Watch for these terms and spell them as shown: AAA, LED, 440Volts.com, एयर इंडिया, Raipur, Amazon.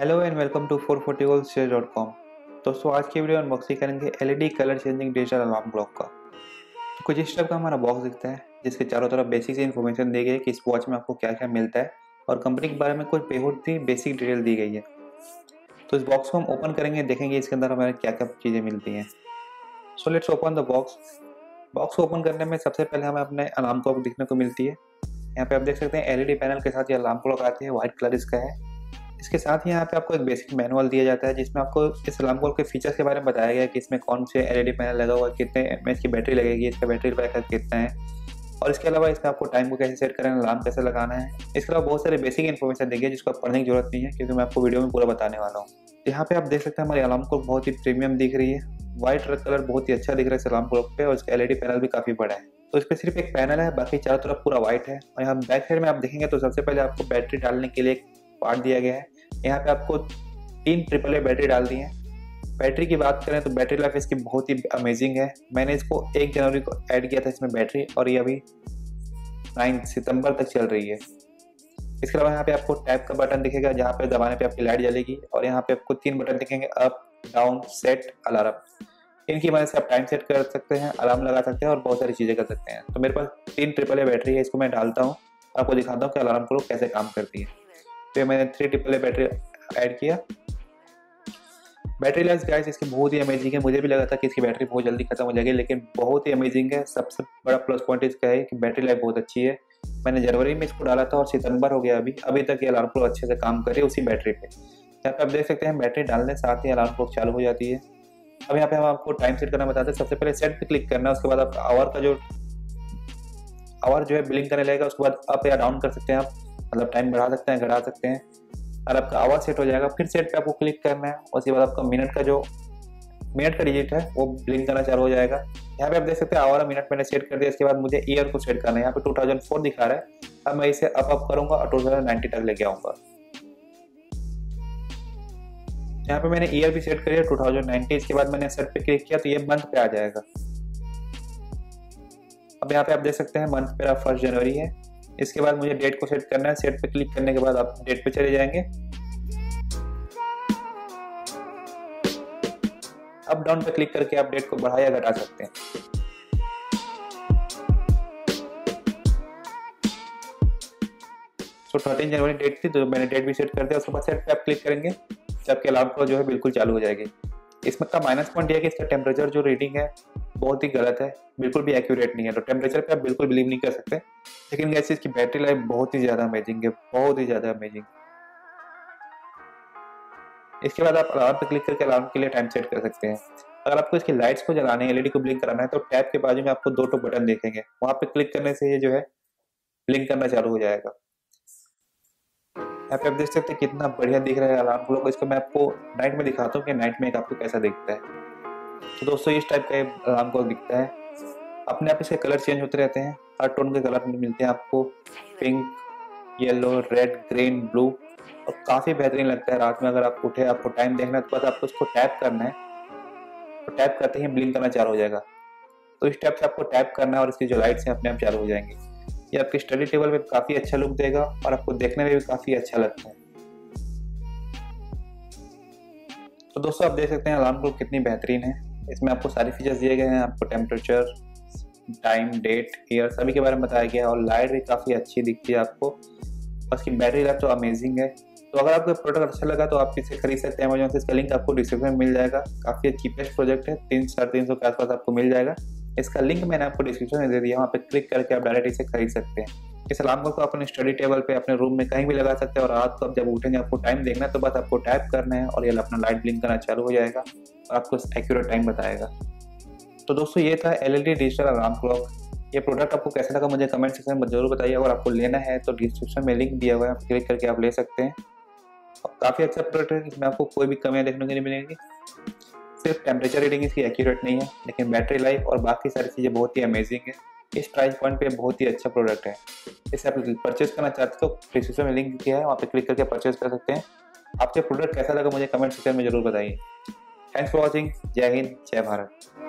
Hello and welcome to 440Volts.com। दोस्तों आज की वीडियो अनबॉक्सिंग करेंगे LED colour changing digital alarm clock का। कुछ इस टाइप का हमारा बॉक्स दिखता है जिसके चारों तरफ बेसिक से इन्फॉर्मेशन दी गई है कि इस वॉच में आपको क्या क्या मिलता है और कंपनी के बारे में कुछ बेहद ही बेसिक डिटेल दी गई है। तो इस बॉक्स को हम ओपन करेंगे, देखेंगे इसके अंदर हमारे क्या क्या चीज़ें मिलती हैं। So let's open the box. Box को ओपन करने में सबसे पहले हमें अपने अलार्म क्लॉक दिखने को मिलती है। यहाँ पे आप देख सकते हैं एलईडी पैनल के साथ ये अलार्म क्लॉक आती है, व्हाइट कलर इसका है। इसके साथ ही यहाँ पे आपको एक बेसिक मैनुअल दिया जाता है जिसमें आपको इस अलार्म क्लॉक के फीचर्स के बारे में बताया गया है कि इसमें कौन से एलईडी पैनल लगा हुआ, कितने एमएच की बैटरी लगेगी, इसका बैटरी बैकअप कितना है, और इसके अलावा इसमें आपको टाइम को कैसे सेट करना है, अलार्म कैसे लगाना है। इसके अलावा बहुत सारे बेसिक इन्फॉर्मेशन देंगे जिसको आप पढ़ने की जरूरत नहीं है क्योंकि मैं आपको वीडियो में पूरा बताने वाला हूँ। यहाँ पे आप देख सकते हैं हमारी अलार्म क्लॉक बहुत ही प्रीमियम दिख रही है, व्हाइट कलर बहुत ही अच्छा दिख रहा है इस अलार्म क्लॉक पे, और इसका एलईडी पैनल भी काफ़ी बड़ा है। तो इस पर सिर्फ एक पैनल है, बाकी चारों तरफ पूरा व्हाइट है। और यहाँ बैक साइड में आप देखेंगे तो सबसे पहले आपको बैटरी डालने के लिए एक पार्ट दिया गया है। यहाँ पे आपको 3 AAA बैटरी डाल दी है। बैटरी की बात करें तो बैटरी लाइफ इसकी बहुत ही अमेजिंग है। मैंने इसको 1 जनवरी को ऐड किया था इसमें बैटरी, और ये अभी 9 सितंबर तक चल रही है। इसके अलावा यहाँ पे आपको टैप का बटन दिखेगा जहाँ पे दबाने पे आपकी लाइट जलेगी, और यहाँ पे आपको 3 बटन दिखेंगे, अप, डाउन, सेट, अलार्म। इनकी मदद से आप टाइम सेट कर सकते हैं, अलार्म लगा सकते हैं और बहुत सारी चीज़ें कर सकते हैं। तो मेरे पास 3 AAA बैटरी है, इसको मैं डालता हूँ, आपको दिखाता हूँ कि अलार्म क्लॉक कैसे काम करती है। तो मैंने 3 AAA बैटरी ऐड किया। बैटरी लाइफ गाइस इसकी बहुत ही अमेजिंग है। मुझे भी लगा था कि इसकी बैटरी बहुत जल्दी खत्म हो जाएगी, लेकिन बहुत ही अमेजिंग है। सबसे बड़ा प्लस पॉइंट इसका है कि बैटरी लाइफ बहुत अच्छी है। मैंने जनवरी में इसको डाला था और सितंबर हो गया, अभी तक ये अलार्म क्लॉक अच्छे से काम कर रही है उसी बैटरी पे। यहाँ पे आप देख सकते हैं बैटरी डालने साथ ही अलार्म क्लॉक चालू हो जाती है। अब यहाँ पे हम आपको टाइम सेट करना बताते हैं। सबसे पहले सेट पे क्लिक करना है, उसके बाद आपका आवर का जो आवर जो है बिलिंग करने लगेगा, उसके बाद अप या डाउन कर सकते हैं आप, मतलब टाइम बढ़ा सकते हैं, घटा सकते हैं, और आपका आवाज़ सेट हो जाएगा। फिर सेट पे आपको क्लिक करना है, उसके बाद आपका मिनट का डिजिट है वो ब्लिंक करना चालू हो जाएगा। यहाँ पे आप देख सकते हैं आवर मिनट मैंने सेट कर दिया। इसके बाद मुझे ईयर को सेट करना है, यहाँ पे 2004 दिखा रहा है। अब मैं इसे अप करूँगा और 2090 तक लेके आऊँगा। यहाँ पे मैंने ईयर भी सेट कर दिया 2090। इसके बाद मैंने सेट पे क्लिक किया तो ये मंथ पे आ जाएगा। अब यहाँ पे आप देख सकते हैं मंथ पे 1 जनवरी है। इसके बाद मुझे डेट को सेट करना है, सेट पे क्लिक करने के बाद आप डेट पे चले जाएंगे। अप डाउन पे क्लिक करके आप डेट को बढ़ा या घटा सकते हैं। सो 13 जनवरी डेट थी तो मैंने डेट भी सेट कर दिया। उसके बाद सेट पे आप क्लिक करेंगे तो आपके अलार्म क्लॉक जो है बिल्कुल चालू हो जाएगी। इसमें का माइनस पॉइंट यह है कि इसका टेम्परेचर जो रीडिंग है बहुत ही गलत है, बिल्कुल भी एक्यूरेट नहीं है। तो टेम्परेचर पे आप बिल्कुल बिलीव नहीं कर सकते, लेकिन वैसे इसकी बैटरी लाइफ बहुत ही ज़्यादा अमेजिंग है, बहुत ही ज़्यादा अमेजिंग। इसके बाद आप अलार्म पे क्लिक करके अलार्म के लिए टाइम सेट कर सकते हैं। अगर आपको इसकी लाइट्स को जलाने है, एलईडी को ब्लिंक कराना है, तो टैब के बाजू में आपको 2 बटन देखेंगे, वहाँ पे क्लिक करने से ये जो है ब्लिंक करना चालू हो जाएगा। यहाँ पे आप देख सकते हैं कितना बढ़िया दिख रहा है अलार्म क्लॉक। इसको मैं आपको नाइट में दिखाता हूँ कि नाइट में आपको कैसा दिखता है। तो दोस्तों इस टाइप का अलार्म क्लॉक दिखता है। अपने आप इसके कलर चेंज होते रहते हैं, हर टोन के कलर मिलते हैं आपको, pink, yellow, red, green, blue, और काफ़ी बेहतरीन लगता है। रात में अगर आप उठे, आपको टाइम देखना है तो बस आपको इसको टैप करना है, तो टैप करते ही ब्लिंक करना चालू हो जाएगा। तो इस टाइप से आपको टैप करना है और इसकी जो लाइट्स हैं अपने आप चालू हो जाएंगी। ये आपकी स्टडी टेबल पर काफ़ी अच्छा लुक देगा और आपको देखने में भी काफ़ी अच्छा लगता है। तो दोस्तों आप देख सकते हैं अलार्म क्लॉक कितनी बेहतरीन है। इसमें आपको सारे फीचर्स दिए गए हैं, आपको टेम्परेचर, टाइम, डेट, ईयर सभी के बारे में बताया गया है, और लाइट भी काफ़ी अच्छी दिखती है आपको। उसकी बैटरी लाइफ तो अमेजिंग है। तो अगर आपको प्रोडक्ट अच्छा लगा तो आप इसे खरीद सकते हैं अमेजोन से। इसका लिंक आपको डिस्क्रिप्शन में मिल जाएगा। काफ़ी चीपेस्ट प्रोडक्ट है, 300-350 के आसपास आपको मिल जाएगा। इसका लिंक मैंने आपको डिस्क्रिप्शन में दे दिया, वहाँ पर क्लिक करके आप डायरेक्ट इसे खरीद सकते हैं। इस अलार्म को आप अपने स्टडी टेबल पर, अपने रूम में कहीं भी लगा सकते हैं, और रात को आप जब उठेंगे आपको टाइम देखना है तो बस आपको टाइप करना है और ये अपना लाइट ब्लिंक करना चालू हो जाएगा और आपको एक्यूरेट टाइम बताएगा। तो दोस्तों ये था एलईडी डिजिटल अलार्म क्लॉक। ये प्रोडक्ट आपको कैसा लगा मुझे कमेंट सेक्शन में जरूर बताइए। अगर आपको लेना है तो डिस्क्रिप्शन में लिंक दिया हुआ है, आप क्लिक करके आप ले सकते हैं। और काफ़ी अच्छा प्रोडक्ट है, इसमें आपको कोई भी कमियाँ देखने को नहीं मिलेगी। सिर्फ टेम्परेचर रीडिंग इसकी एक्यूरेट नहीं है, लेकिन बैटरी लाइफ और बाकी सारी चीज़ें बहुत ही अमेजिंग है। इस प्राइस पॉइंट पे बहुत ही अच्छा प्रोडक्ट है। इसे आप परचेज करना चाहते हो तो डिस्क्रिप्शन में लिंक दिया है, वहाँ पर क्लिक करके परचेज कर सकते हैं। आपके प्रोडक्ट कैसा लगा मुझे कमेंट सेक्शन में जरूर बताइए। Thanks for watching. जय हिंद, जय भारत।